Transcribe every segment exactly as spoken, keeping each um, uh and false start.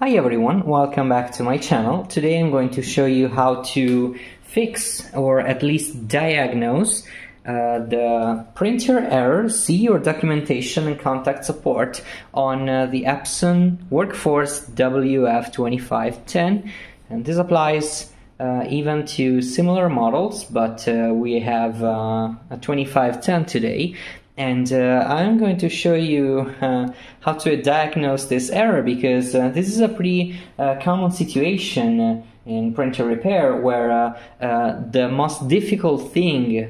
Hi everyone, welcome back to my channel. Today I'm going to show you how to fix or at least diagnose uh, the printer error. See your documentation and contact support on uh, the Epson Workforce W F twenty-five ten, and this applies uh, even to similar models, but uh, we have uh, a twenty-five ten today. And uh, I'm going to show you uh, how to diagnose this error, because uh, this is a pretty uh, common situation in printer repair, where uh, uh, the most difficult thing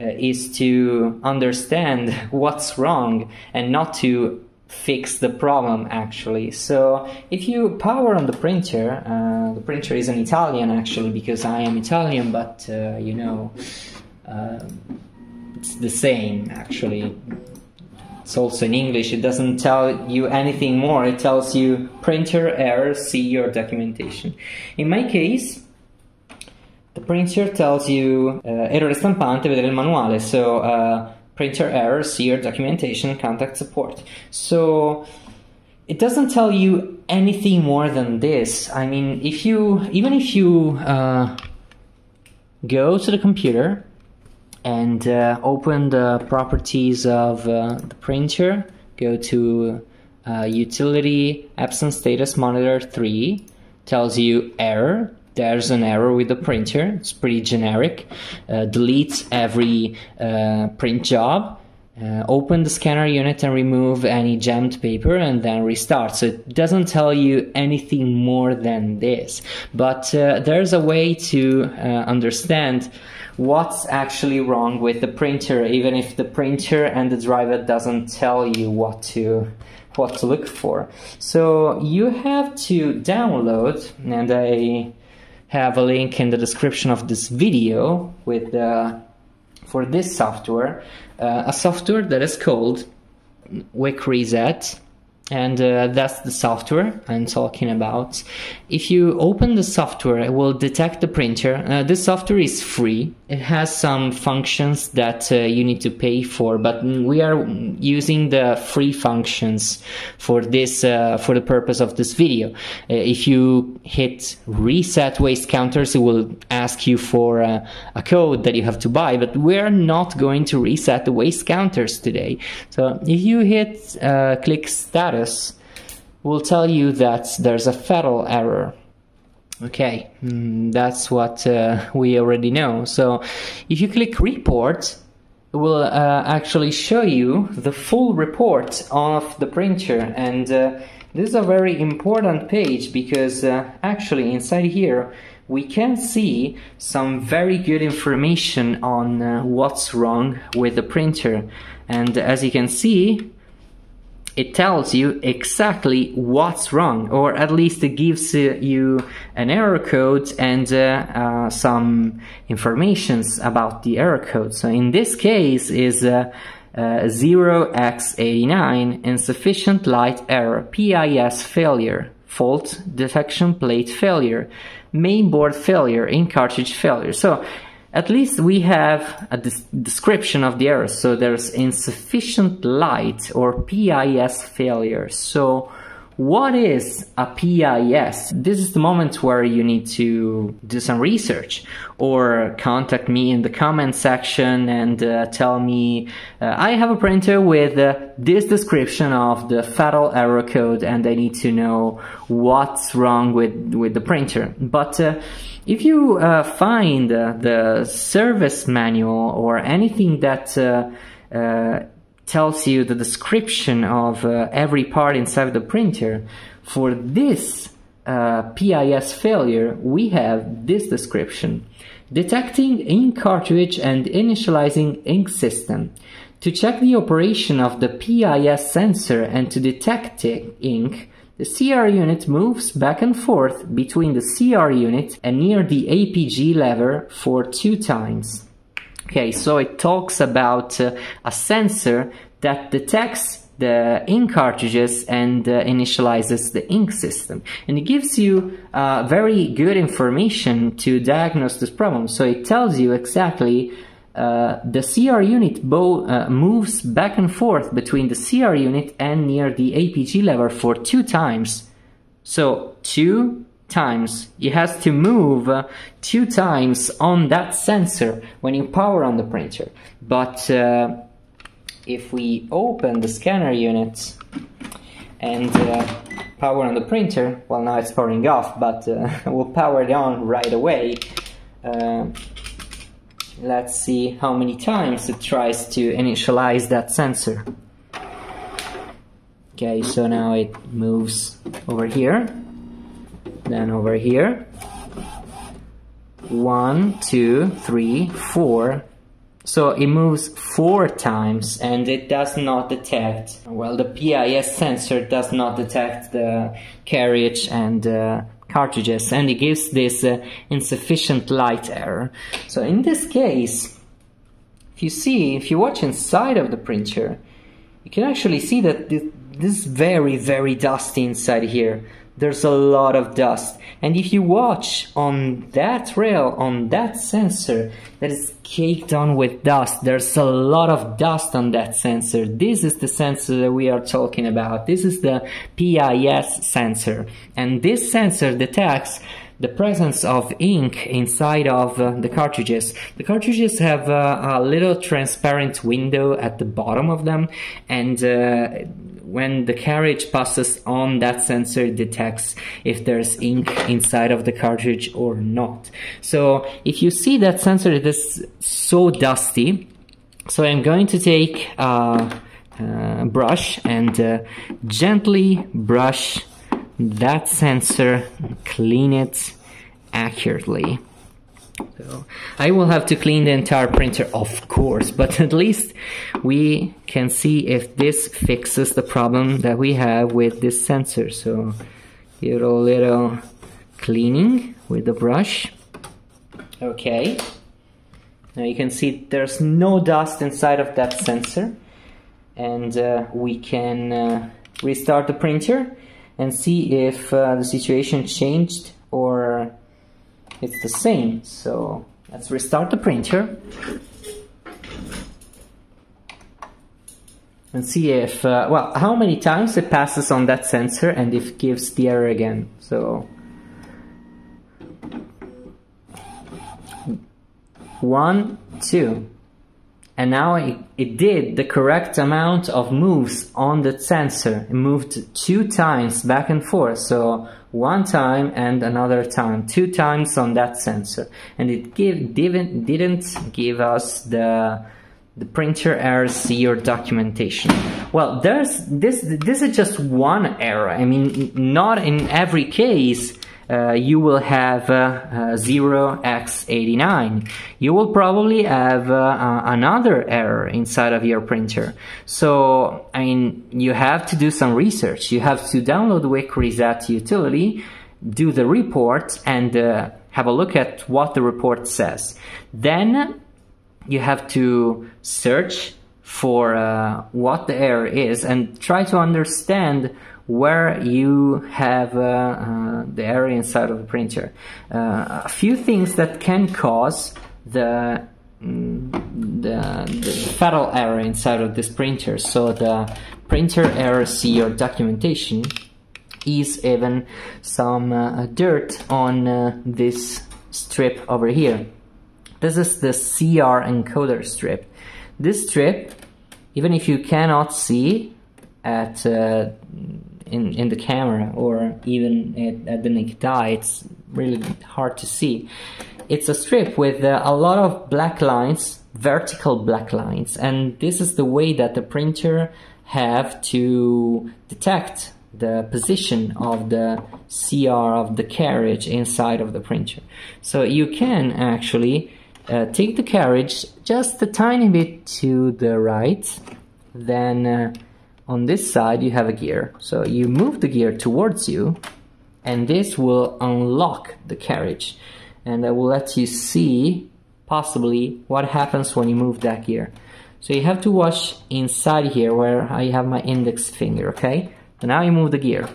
uh, is to understand what's wrong and not to fix the problem actually. So if you power on the printer, uh, the printer is an Italian actually, because I am Italian, but uh, you know, uh, it's the same actually. It's also in English. It doesn't tell you anything more. It tells you printer error, see your documentation. In my case, the printer tells you uh, errore stampante, vedere il manuale. So uh, printer error, see your documentation, contact support. So it doesn't tell you anything more than this. I mean, if you even if you uh, go to the computer and uh, open the properties of uh, the printer, go to uh, utility, Epson Status Monitor three, tells you error. There's an error with the printer, it's pretty generic. Uh, deletes every uh, print job. Uh, open the scanner unit and remove any jammed paper, and then restart. So it doesn't tell you anything more than this, but uh, there's a way to uh, understand what's actually wrong with the printer, even if the printer and the driver doesn't tell you what to what to look for. So you have to download, and I have a link in the description of this video with the for this software, uh, a software that is called W I C Reset, and uh, that's the software I'm talking about. If you open the software, it will detect the printer. Uh, this software is free. It has some functions that uh, you need to pay for, but we are using the free functions for this uh, for the purpose of this video. Uh, if you hit reset waste counters, it will ask you for uh, a code that you have to buy, but we're not going to reset the waste counters today. So if you hit uh, click status, will tell you that there's a fatal error. Okay, mm, that's what uh, we already know. So if you click report, it will uh, actually show you the full report of the printer, and uh, this is a very important page, because uh, actually inside here we can see some very good information on uh, what's wrong with the printer. And as you can see, it tells you exactly what's wrong, or at least it gives you an error code and uh, uh, some informations about the error code. So in this case is uh, uh, zero x eighty-nine, insufficient light error, P I S failure, fault detection plate failure, mainboard failure, in cartridge failure. So at least we have a description of the error. So there's insufficient light or P I S failure. So what is a P I S? This is the moment where you need to do some research, or contact me in the comment section and uh, tell me uh, I have a printer with uh, this description of the fatal error code, and I need to know what's wrong with, with the printer. But uh, if you uh, find uh, the service manual or anything that uh, uh, tells you the description of uh, every part inside the printer, for this uh, P I S failure we have this description: detecting ink cartridge and initializing ink system. To check the operation of the P I S sensor and to detect ink, the C R unit moves back and forth between the C R unit and near the A P G lever for two times. Okay, so it talks about uh, a sensor that detects the ink cartridges and uh, initializes the ink system, and it gives you uh, very good information to diagnose this problem. So it tells you exactly uh, the C R unit bow, uh, moves back and forth between the C R unit and near the A P G lever for two times. So two times, it has to move two times on that sensor when you power on the printer. But uh, if we open the scanner unit and uh, power on the printer, well, now it's powering off, but uh, we'll power it on right away. Uh, let's see how many times it tries to initialize that sensor. Okay, so now it moves over here, then over here. One, two, three, four. So it moves four times and it does not detect. Well, the P I S sensor does not detect the carriage and uh, cartridges, and it gives this uh, insufficient light error. So in this case, if you see, if you watch inside of the printer, you can actually see that th this is very, very dusty inside here. There's a lot of dust, and if you watch on that rail, on that sensor that is caked on with dust, there's a lot of dust on that sensor. This is the sensor that we are talking about. This is the P I S sensor, and this sensor detects the presence of ink inside of uh, the cartridges. The cartridges have uh, a little transparent window at the bottom of them, and uh, when the carriage passes on, that sensor detects if there's ink inside of the cartridge or not. So if you see that sensor, it is so dusty. So I'm going to take a, a brush and uh, gently brush that sensor, clean it accurately. So I will have to clean the entire printer, of course, but at least we can see if this fixes the problem that we have with this sensor. So give it a little cleaning with the brush. Okay, now you can see there's no dust inside of that sensor, and uh, we can uh, restart the printer and see if uh, the situation changed or it's the same. So let's restart the printer and see if, uh, well, how many times it passes on that sensor and if it gives the error again. So one, two. And now it, it did the correct amount of moves on the sensor. It moved two times back and forth, so one time and another time, two times on that sensor. And it give, didn't, didn't give us the, the printer error C or documentation. Well, there's this, this is just one error. I mean, not in every case Uh, you will have uh, uh, zero x eighty-nine. You will probably have uh, uh, another error inside of your printer. So, I mean, you have to do some research. You have to download the W I C Reset utility, do the report, and uh, have a look at what the report says. Then you have to search for uh, what the error is and try to understand where you have uh, uh, the error inside of the printer. Uh, a few things that can cause the, the, the fatal error inside of this printer. So the printer error C or documentation is even some uh, dirt on uh, this strip over here. This is the C R encoder strip. This strip, even if you cannot see at uh, In, in the camera or even at, at the naked eye, it's really hard to see. It's a strip with uh, a lot of black lines, vertical black lines, and this is the way that the printer have to detect the position of the C R of the carriage inside of the printer. So you can actually uh, take the carriage just a tiny bit to the right, then uh, on this side you have a gear, so you move the gear towards you and this will unlock the carriage, and I will let you see possibly what happens when you move that gear. So you have to watch inside here where I have my index finger, okay? So now you move the gear.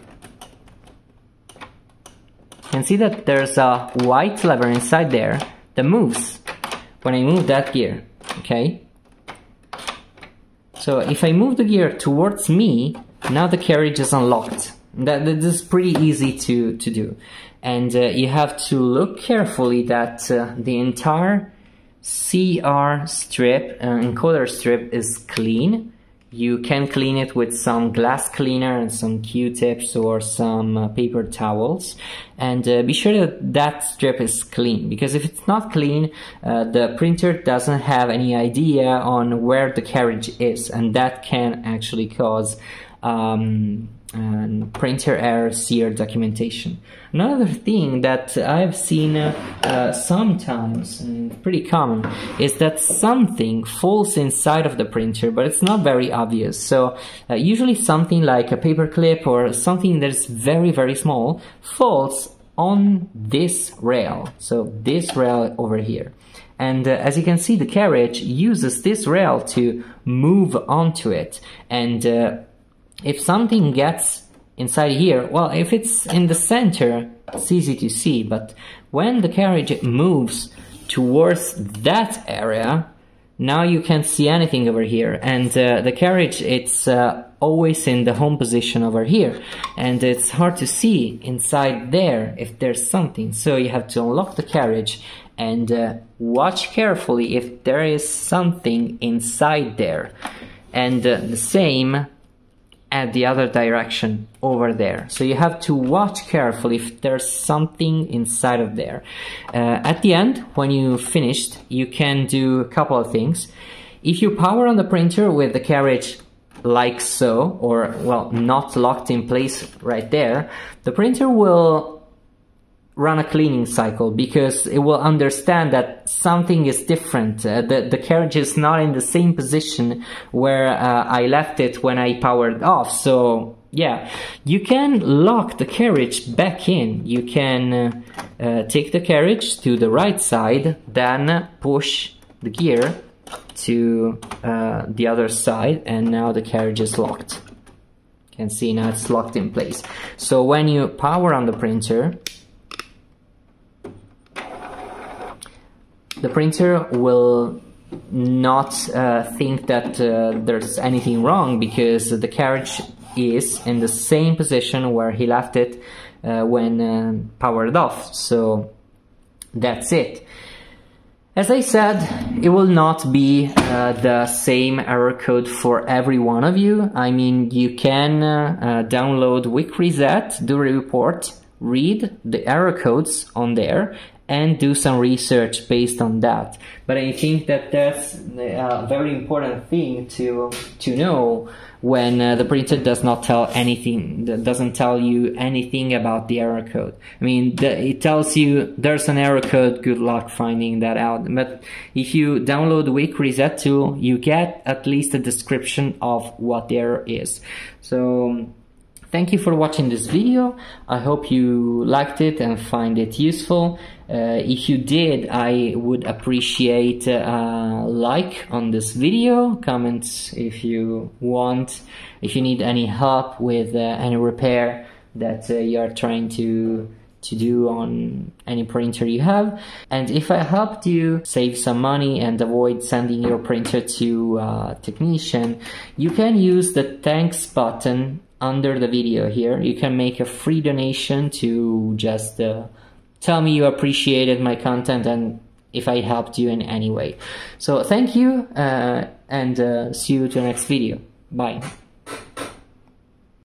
You can see that there's a white lever inside there that moves when I move that gear, okay? So if I move the gear towards me, now the carriage is unlocked. That, that is pretty easy to, to do. And uh, you have to look carefully that uh, the entire C R strip, uh, encoder strip, is clean. You can clean it with some glass cleaner and some Q-tips or some uh, paper towels, and uh, be sure that that strip is clean, because if it's not clean, uh, the printer doesn't have any idea on where the carriage is, and that can actually cause um, and printer error C R documentation. Another thing that I've seen uh, uh, sometimes, and pretty common, is that something falls inside of the printer, but it's not very obvious. So uh, usually something like a paper clip or something that's very very small falls on this rail, so this rail over here. And uh, as you can see, the carriage uses this rail to move onto it, and uh, if something gets inside here, well, if it's in the center, it's easy to see, but when the carriage moves towards that area, now you can't see anything over here, and uh, the carriage, it's uh, always in the home position over here, and it's hard to see inside there if there's something. So you have to unlock the carriage and uh, watch carefully if there is something inside there, and uh, the same at the other direction over there. So you have to watch carefully if there's something inside of there. Uh, at the end, when you finished, you can do a couple of things. If you power on the printer with the carriage like so, or well, not locked in place right there, the printer will run a cleaning cycle, because it will understand that something is different. Uh, the, the carriage is not in the same position where uh, I left it when I powered off. So yeah, you can lock the carriage back in. You can uh, uh, take the carriage to the right side, then push the gear to uh, the other side, and now the carriage is locked. You can see now it's locked in place. So when you power on the printer, the printer will not uh, think that uh, there's anything wrong, because the carriage is in the same position where he left it uh, when uh, powered off. So that's it. As I said, it will not be uh, the same error code for every one of you. I mean, you can uh, uh, download W I C Reset, do a report, read the error codes on there, and do some research based on that. But I think that that's a very important thing to to know when uh, the printer does not tell anything, that doesn't tell you anything about the error code. I mean, the, it tells you there's an error code, good luck finding that out. But if you download the W I C Reset tool, you get at least a description of what the error is. So thank you for watching this video. I hope you liked it and find it useful. Uh, if you did, I would appreciate a like on this video, comments if you want, if you need any help with uh, any repair that uh, you are trying to to do on any printer you have. And if I helped you save some money and avoid sending your printer to a technician, you can use the thanks button under the video here. You can make a free donation to just uh, tell me you appreciated my content and if I helped you in any way. So thank you, uh, and uh, see you to the next video. Bye.